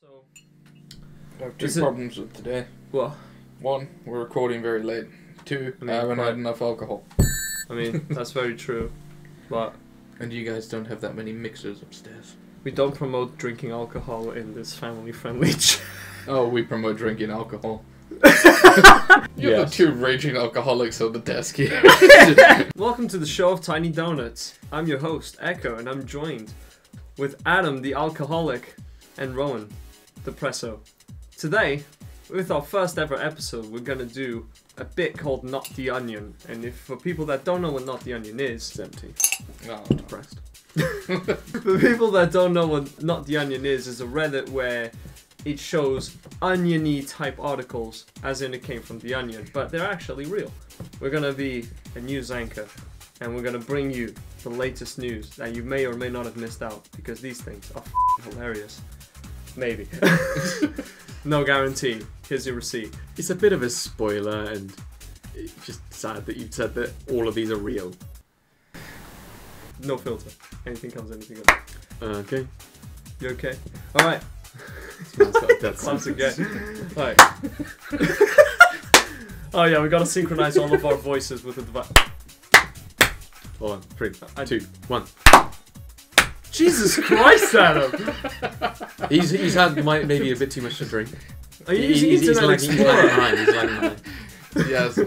So, I have two problems with today. What? One, we're recording very late. Two, I haven't had enough alcohol. I mean, that's very true. But and you guys don't have that many mixers upstairs. We don't promote drinking alcohol in this family-friendly channel. Oh, we promote drinking alcohol. You're the two raging alcoholics on the desk here. Welcome to the show of Tiny Doughnuts. I'm your host, Echo, and I'm joined with Adam, the alcoholic, and Rowan, the presso. Today, with our first ever episode, we're gonna do a bit called Not The Onion. And if for people that don't know what Not The Onion is, it's empty. Oh, I'm depressed. For people that don't know what Not The Onion is a Reddit where it shows oniony type articles, as in it came from The Onion, but they're actually real. We're gonna be a news anchor, and we're gonna bring you the latest news that you may or may not have missed out, because these things are f***ing hilarious. Maybe. No guarantee. Here's your receipt. It's a bit of a spoiler, and it's just sad that you've said that all of these are real. No filter. Anything comes, anything goes. Okay. You okay? Alright. Once again. Alright. Oh yeah, we gotta synchronise all of our voices with the device. Hold on. 3, 2, 1. Jesus Christ, Adam! he's had maybe a bit too much to drink. Are you using Internet Explorer? Yes.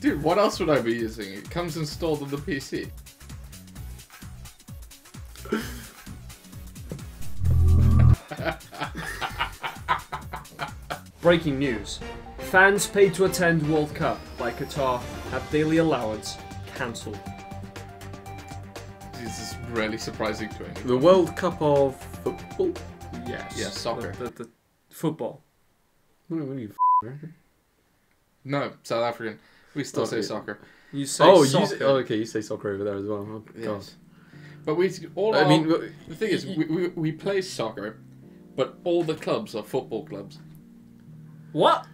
Dude, what else would I be using? It comes installed on the PC. Breaking news. Fans paid to attend World Cup by Qatar have daily allowance cancelled. This is really surprising to anyone. The World Cup of football? Yes. Yes, soccer. The football. What are you, American? No, South African. We still say soccer. You say soccer. Okay, you say soccer over there as well. Oh, yes. But the thing is, we play soccer, but all the clubs are football clubs. What?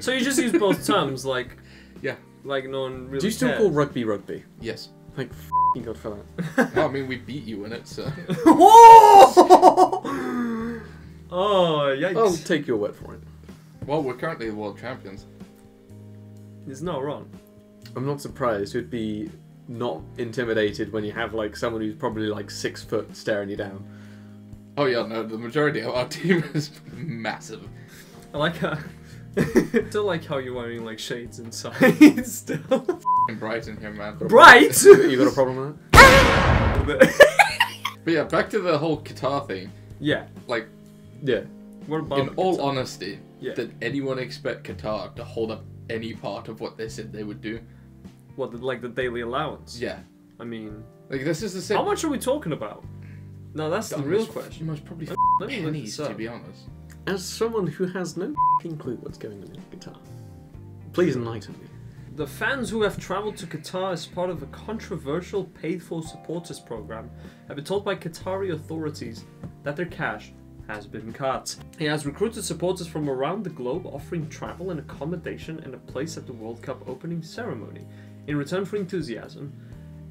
So you just use both terms, like... Yeah. Like no one really. Do you still call rugby rugby? Yes. Like, f***ing God for that. Well, I mean, we beat you in it, so... Whoa! Oh, yikes. I'll take your word for it. Well, we're currently the world champions. It's not wrong. I'm not surprised. You'd be not intimidated when you have, like, someone who's probably, like, 6 foot staring you down. Oh, yeah, no, the majority of our team is massive. I like how... I still like how you're wearing, like, shades inside still. Bright in here, man. Bright? You got a problem with that? But yeah, back to the whole Qatar thing. Yeah. Like, yeah. What about in all honesty, did anyone expect Qatar to hold up any part of what they said they would do? What, like the daily allowance? Yeah. I mean... Like, this is the same... How much are we talking about? No, that's the real question. Most probably pennies, to be honest. As someone who has no f***ing clue what's going on in Qatar, please enlighten me. The fans who have travelled to Qatar as part of a controversial paid-for supporters program have been told by Qatari authorities that their cash has been cut. He has recruited supporters from around the globe, offering travel and accommodation and a place at the World Cup opening ceremony, in return for enthusiasm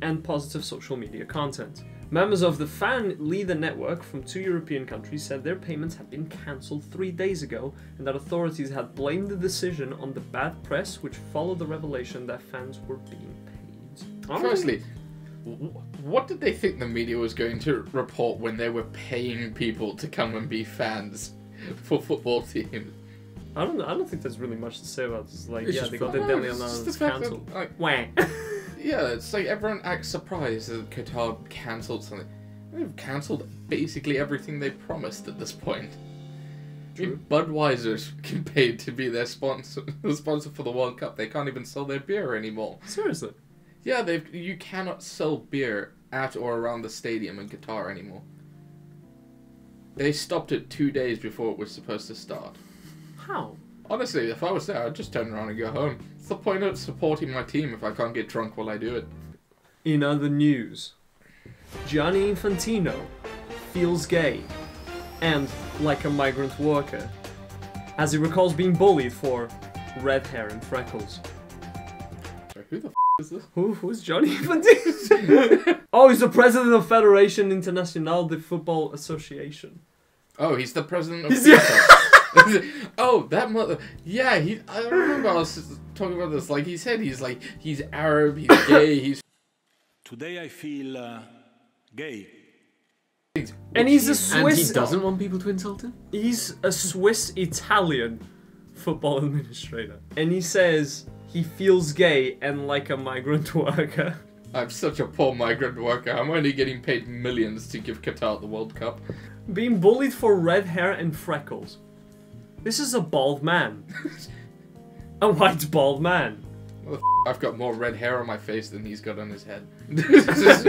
and positive social media content. Members of the fan leader network from 2 European countries said their payments had been cancelled 3 days ago and that authorities had blamed the decision on the bad press which followed the revelation that fans were being paid. Honestly, what did they think the media was going to report when they were paying people to come and be fans for football teams? I don't think there's really much to say about this. Like, it's they got their daily allowance cancelled. Like, wah. Yeah, it's like everyone acts surprised that Qatar cancelled something. They've cancelled basically everything they promised at this point. True. I mean, Budweiser's paid to be their sponsor, for the World Cup. They can't even sell their beer anymore. Seriously? Yeah, you cannot sell beer at or around the stadium in Qatar anymore. They stopped it 2 days before it was supposed to start. How? Honestly, if I was there, I'd just turn around and go home. What's the point of supporting my team if I can't get drunk while I do it? In other news, Gianni Infantino feels gay and like a migrant worker, as he recalls being bullied for red hair and freckles. Sorry. Who the f is this? Who's Gianni Infantino? Oh, he's the president of Federation Internationale de Football Association. Oh, he's the president of FIFA. Oh, that mother... Yeah, he... I remember I was talking about this. Like, he said he's like... He's Arab, he's gay, he's... Today I feel gay. And he's a Swiss... And he doesn't want people to insult him? He's a Swiss-Italian football administrator. And he says he feels gay and like a migrant worker. I'm such a poor migrant worker. I'm only getting paid millions to give Qatar the World Cup. Being bullied for red hair and freckles. This is a bald man. A white bald man. Well, I've got more red hair on my face than he's got on his head.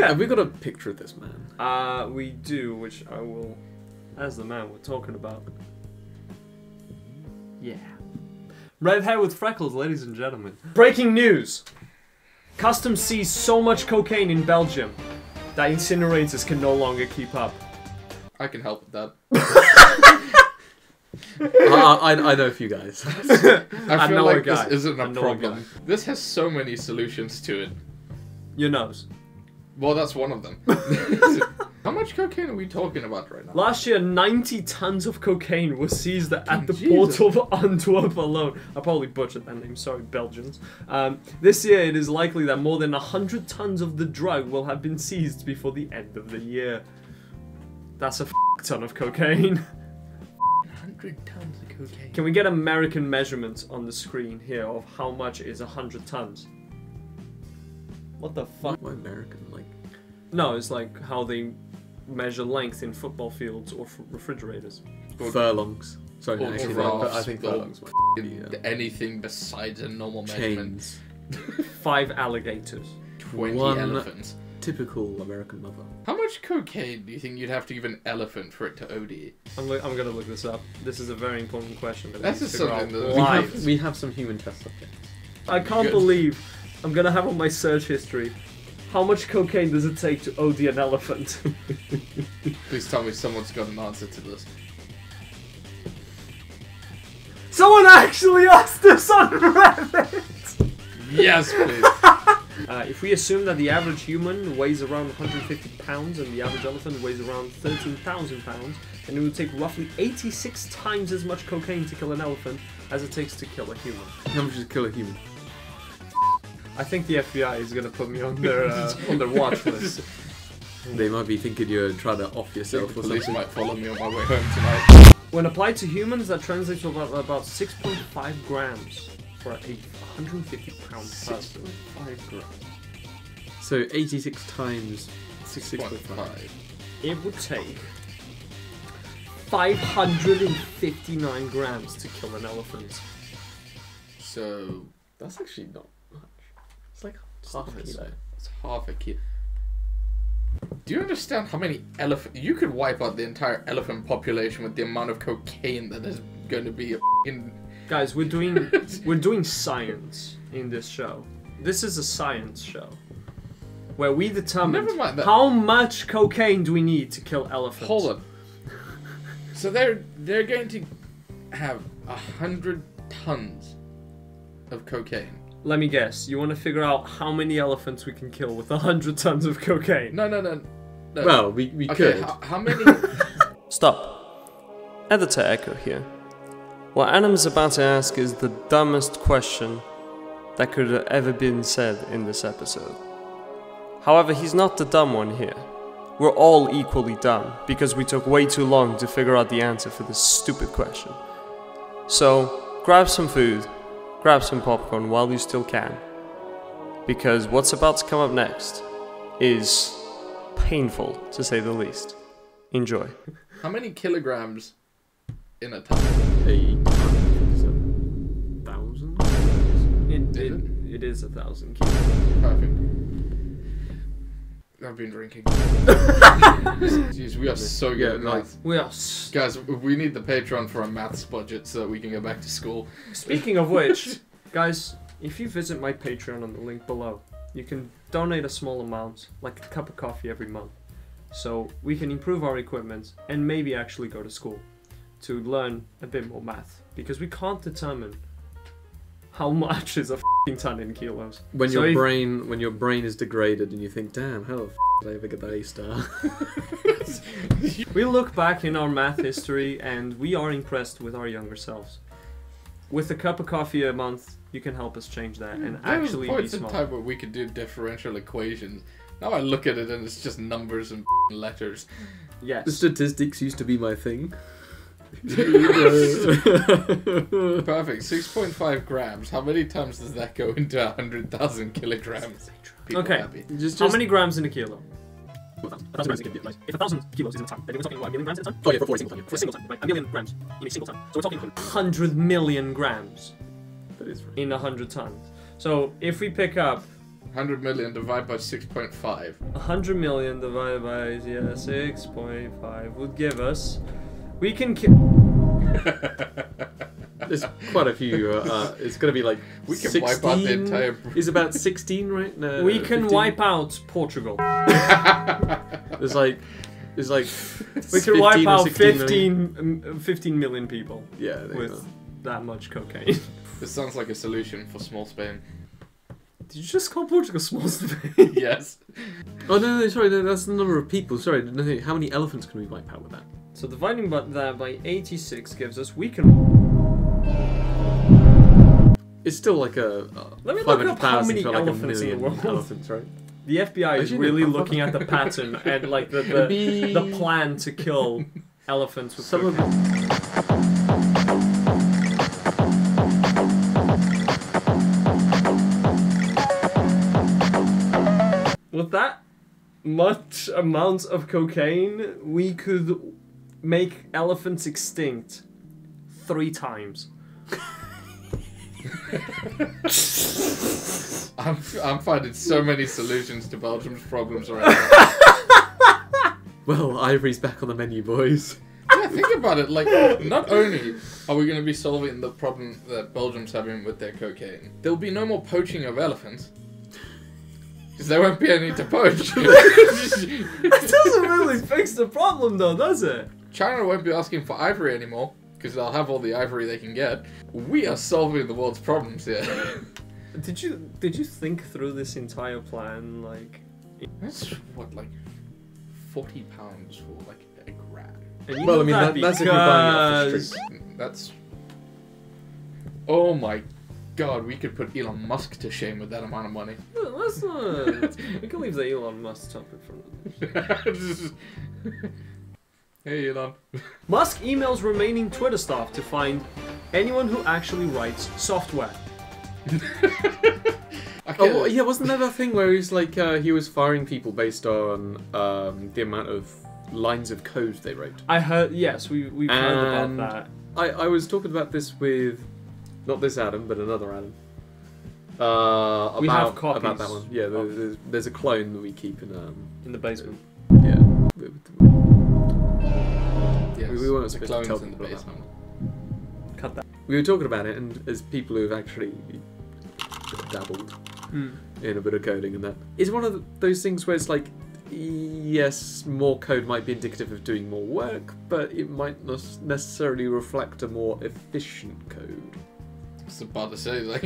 Have we got a picture of this man? We do, which I will... As the man we're talking about. Yeah. Red hair with freckles, ladies and gentlemen. Breaking news! Customs sees so much cocaine in Belgium that incinerators can no longer keep up. I can help with that. I know a few guys. I feel like this isn't a problem. This has so many solutions to it. Your nose. Well, that's one of them. How much cocaine are we talking about right now? Last year, 90 tons of cocaine were seized at the port of Antwerp alone. I probably butchered that name, sorry, Belgians. This year, it is likely that more than 100 tons of the drug will have been seized before the end of the year. That's a ton of cocaine. 100 tons of cocaine. Can we get American measurements on the screen here of how much is 100 tons? What the fuck? What American, like? No, it's like how they measure length in football fields or refrigerators. Furlongs. Sorry, no, actually, I think furlongs might be, anything besides a normal chains. Measurement. 5 alligators. 20 elephants. Typical American mother. How much cocaine do you think you'd have to give an elephant for it to OD? I'm gonna look this up. This is a very important question. That's just something that we have some human test subjects. I can't believe I'm gonna have on my search history. How much cocaine does it take to OD an elephant? Please tell me someone's got an answer to this. Someone actually asked this on Reddit! Yes, please. If we assume that the average human weighs around 150 pounds and the average elephant weighs around 13,000 pounds, then it would take roughly 86 times as much cocaine to kill an elephant as it takes to kill a human. How much does it kill a human? I think the FBI is gonna put me on their watch list. They might be thinking you're trying to off yourself or something. They might follow me on my way home tonight. When applied to humans, that translates to about 6.5 grams for a 150-pound person. 6.5 grams. So 86 times 6.5. It would take 559 grams to kill an elephant. So that's actually not. It's like half a kilo. It's half a kilo. Do you understand how many elephants... You could wipe out the entire elephant population with the amount of cocaine that is going to be a f***ing... Guys, we're doing science in this show. This is a science show. Where we determine how much cocaine do we need to kill elephants. Hold on. So they're going to have 100 tons of cocaine. Let me guess, you want to figure out how many elephants we can kill with 100 tons of cocaine? No. Well, we could. How many... Stop. Editor Echo here. What Adam is about to ask is the dumbest question that could have ever been said in this episode. However, he's not the dumb one here. We're all equally dumb, because we took way too long to figure out the answer for this stupid question. So, grab some food. Grab some popcorn while you still can, because what's about to come up next is painful, to say the least. Enjoy. How many kilograms in a ton? 1,000? It is 1,000 kilos. Perfect. I've been drinking. Jeez, we are so good at maths. We are. Guys, we need the Patreon for a maths budget so that we can go back to school. Speaking of which, guys, if you visit my Patreon on the link below, you can donate a small amount, like a cup of coffee every month, so we can improve our equipment and maybe actually go to school to learn a bit more math, because we can't determine how much is a f***ing ton in kilos? When so your brain is degraded and you think, damn, how the f*** did I ever get that A star? We look back in our math history and we are impressed with our younger selves. With a cup of coffee a month, you can help us change that and actually be smart. There was points in time where we could do differential equations. Now I look at it and it's just numbers and letters. Yes. The statistics used to be my thing. Perfect. 6.5 grams. How many times does that go into 100,000 kilograms? People okay. Happy. How many grams in a kilo? 1,000 grams in a kilo. Like, if 1,000 kilos is in a ton, then we're talking about 1,000,000 grams in a ton? Oh yeah, for a single ton. For a single ton. Right? 1,000,000 grams in a single ton. So we're talking 100 million grams. That is right. In 100 tons. So if we pick up 100 million divided by 6.5. 100 million divided by 6.5 would give us. We can kill. There's quite a few. It's gonna be like we can 16... wipe out the entire. He's about 16 right now. We can 15. Wipe out Portugal. There's like. We can wipe out 15 million people. Yeah. With that much cocaine. This sounds like a solution for small Spain. Did you just call Portugal small Spain? Yes. Oh no, no, sorry, no, that's the number of people. Sorry, no, how many elephants can we wipe out with that? So dividing that by 86 gives us we can. It's still like a. Let me look up how many elephants in the world. Elephants, right? The FBI is really looking at the pattern and like the plan to kill elephants with some of. With that much amount of cocaine, we could make elephants extinct 3 times. I'm finding so many solutions to Belgium's problems right now. Well, ivory's back on the menu, boys. Yeah, think about it. Like, not only are we going to be solving the problem that Belgium's having with their cocaine, there'll be no more poaching of elephants. Because there won't be any to poach. That doesn't really fix the problem though, does it? China won't be asking for ivory anymore, because they'll have all the ivory they can get. We are solving the world's problems here. Did you think through this entire plan, like... That's what, like, 40 pounds for, like, a gram? Well, I mean, that's if you're buying off the street. That's... Oh my God, we could put Elon Musk to shame with that amount of money. No, that's not... We can leave the Elon Musk topic for Hey, Elon. Musk emails remaining Twitter staff to find anyone who actually writes software. Oh, well, yeah, wasn't there that thing where he's like, he was firing people based on the amount of lines of code they wrote? I heard, yes, we've heard about that. I was talking about this with... Not this Adam, but another Adam. We have copies. About that one. Yeah, there's a clone that we keep in the basement. Yeah. Yes, we weren't supposed to tell people about that one. Cut that. We were talking about it, and as people who've actually dabbled in a bit of coding and that, it's one of those things where it's like, yes, more code might be indicative of doing more work, but it might not necessarily reflect a more efficient code. About to say, like,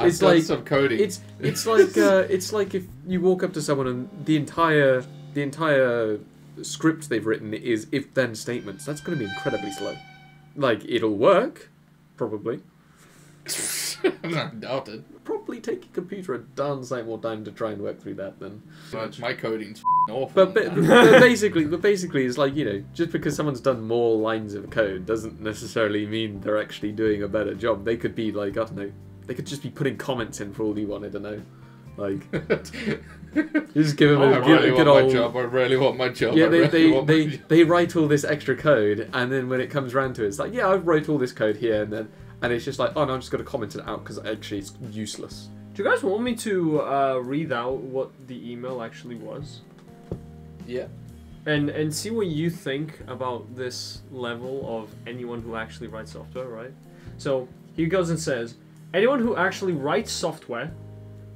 it's like some coding. It's like it's like if you walk up to someone and the entire script they've written is if then statements. That's going to be incredibly slow. Like it'll work, probably. I doubt it. Probably take your computer a darn sight more time to try and work through that than my coding's awful. But basically, it's like, you know, just because someone's done more lines of code doesn't necessarily mean they're actually doing a better job. They could be like, I don't know, they could just be putting comments in for all you wanted to know. Like, just give them I really want my job. Yeah, they write all this extra code, and then when it comes round to it, it's like, yeah, I wrote all this code here, and then. And it's just like, oh no, I'm just going to comment it out because actually it's useless. Do you guys want me to read out what the email actually was? Yeah. And see what you think about this level of anyone who actually writes software, right? So he goes and says, anyone who actually writes software,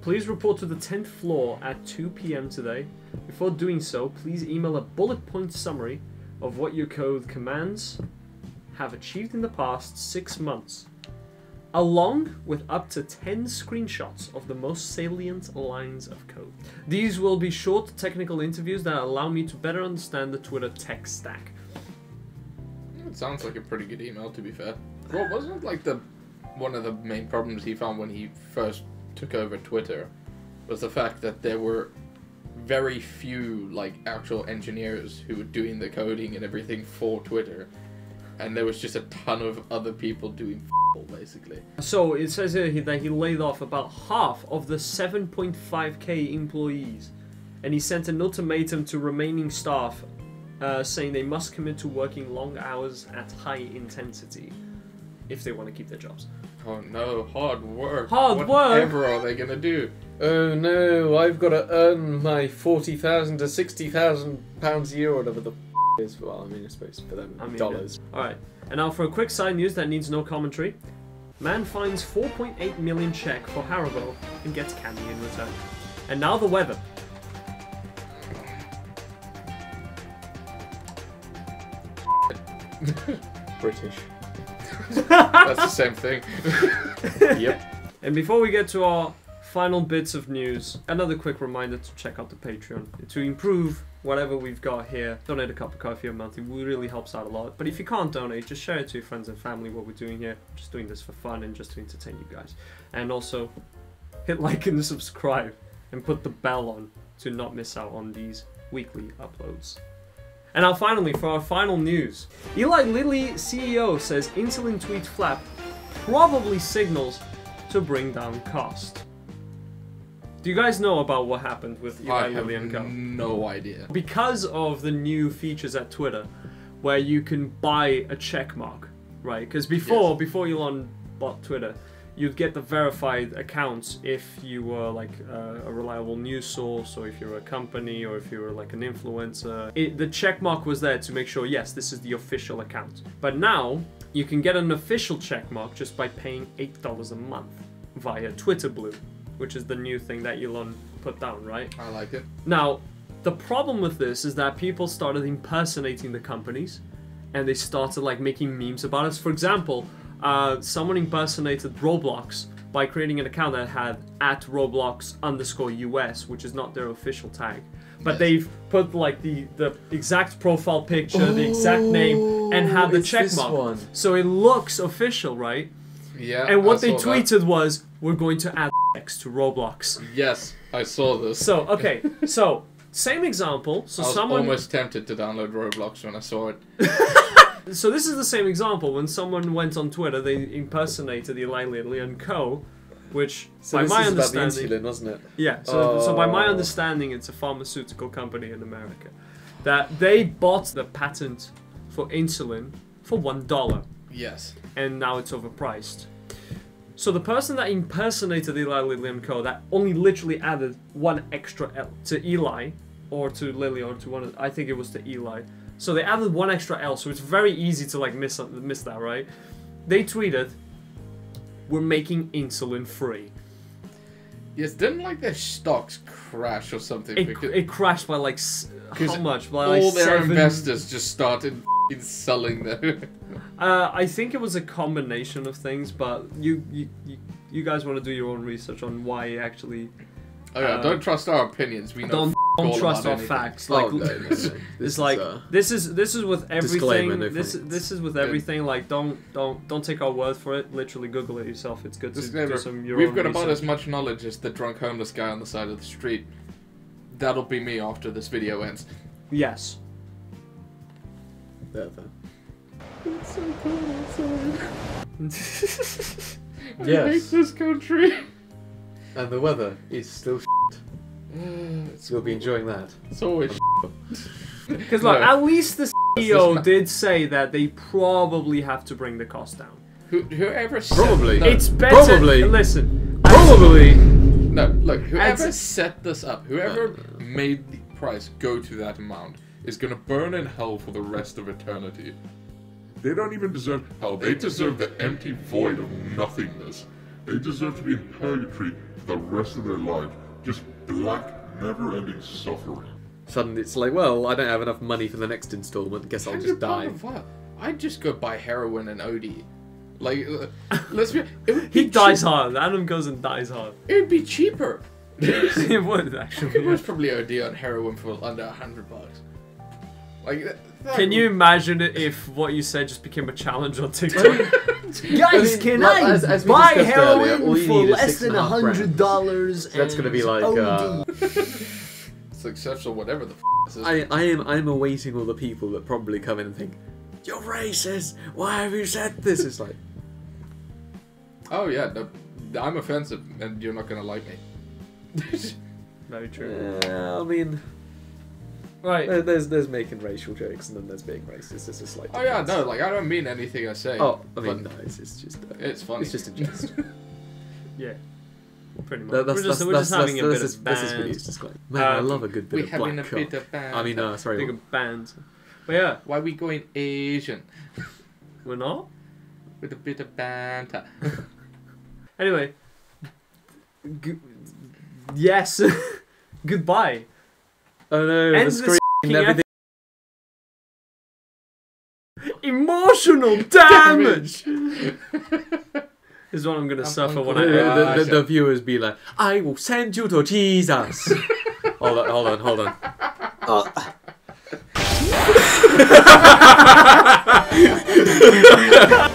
please report to the 10th floor at 2 PM today. Before doing so, please email a bullet point summary of what your code commands have achieved in the past 6 months. along with up to 10 screenshots of the most salient lines of code. These will be short technical interviews that allow me to better understand the Twitter tech stack. It sounds like a pretty good email, to be fair. Well, wasn't like one of the main problems he found when he first took over Twitter was the fact that there were very few like actual engineers who were doing the coding and everything for Twitter, and there was just a ton of other people doing f***all, basically. So it says here that he laid off about half of the 7.5k employees, and he sent an ultimatum to remaining staff saying they must commit to working long hours at high intensity if they want to keep their jobs. Oh no, hard work. Hard work? Whatever are they gonna do? Oh no, I've got to earn my 40,000 to 60,000 pounds a year or whatever the f*** is. Well, I mean, I suppose for them, dollars. Yeah. Alright, and now for a quick side news that needs no commentary. Man finds 4.8 million check for Haribo and gets candy in return. And now the weather. British. That's the same thing. Yep. And before we get to our final bits of news, another quick reminder to check out the Patreon. To improve whatever we've got here, donate a cup of coffee a month. It really helps out a lot. But if you can't donate, just share it to your friends and family what we're doing here. I'm just doing this for fun and just to entertain you guys. And also, hit like and subscribe and put the bell on to not miss out on these weekly uploads. And now finally, for our final news, Eli Lilly CEO says insulin tweet flap probably signals to bring down cost. Do you guys know about what happened with Eli Lilly and Co? No idea. Because of the new features at Twitter, where you can buy a checkmark, right? Because before Elon bought Twitter, you'd get the verified accounts if you were like a reliable news source, or if you're a company, or if you were like an influencer. The checkmark was there to make sure, yes, this is the official account. But now you can get an official checkmark just by paying $8 a month via Twitter Blue, which is the new thing that Elon put down, right? I like it. Now, the problem with this is that people started impersonating the companies, and they started like making memes about us. For example, someone impersonated Roblox by creating an account that had @Roblox_US, which is not their official tag. But they've put like the exact profile picture, the exact name, and had the checkmark. So it looks official, right? Yeah. And what they tweeted was, we're going to add X to Roblox. Yes, I saw this. So, okay, so same example. So I was almost tempted to download Roblox when I saw it. So this is the same example. When someone went on Twitter, they impersonated Eli Lilly and Co, which, so by my understanding, about the insulin, wasn't it? Yeah. So by my understanding, it's a pharmaceutical company in America that they bought the patent for insulin for $1. Yes. And now it's overpriced. So the person that impersonated Eli Lilly and Co, that only literally added one extra L to Eli, or to Lilly, or to one of, I think it was to Eli. So they added one extra L, so it's very easy to like miss that, right? They tweeted, "We're making insulin free." Yes, didn't like their stocks crash or something? It crashed by like how much? By all like their investors just started selling them. I think it was a combination of things, but you guys want to do your own research on why actually. Oh yeah, don't trust our opinions. We know. Don't trust our facts. Like, it's like this is with everything. This is with everything. Like, don't take our word for it. Literally Google it yourself. It's good to do some your own research. We've got about as much knowledge as the drunk homeless guy on the side of the street. That'll be me after this video ends. Yes. There, there. It's so cold outside. I hate this country. And the weather is still. So you'll be enjoying that. It's always because like at least the CEO did say that they probably have to bring the cost down. Whoever said probably no. It's better. Probably listen. Probably no. Look, whoever set this up, whoever made the price go to that amount, is gonna burn in hell for the rest of eternity. They don't even deserve hell. They deserve the empty void of nothingness. They deserve to be in purgatory for the rest of their life. Just black, never-ending suffering. Suddenly it's like, well, I don't have enough money for the next installment. Guess I'll just die. I just go buy heroin and OD. Like, let's be. He dies hard. Adam goes and dies hard. It would be cheaper. It would actually. He would probably OD on heroin for under $100. Like, can you imagine if what you said just became a challenge on TikTok? Guys, can I buy heroin for less than $100? That's gonna be like successful, whatever the. I'm awaiting all the people that probably come in and think, "You're racist. Why have you said this?" It's like, oh yeah, I'm offensive, and you're not gonna like me. Very true. Yeah, I mean. Right. There's making racial jokes and then there's being racist. It's just like oh yeah, no, like I don't mean anything I say. Oh, I mean, no, it's just it's funny. It's just a jest. Yeah, pretty much. We're just having a bit of bands. Man, I love a good bit of black cock. I mean, sorry. Big bands. But yeah, why are we going Asian? We're not. With a bit of banter. Anyway. Yes. Goodbye. Oh no, and the screen and everything. Emotional damage! Is what I'm gonna suffer when I... The viewers be like, I will send you to Jesus! Hold on, hold on, hold on.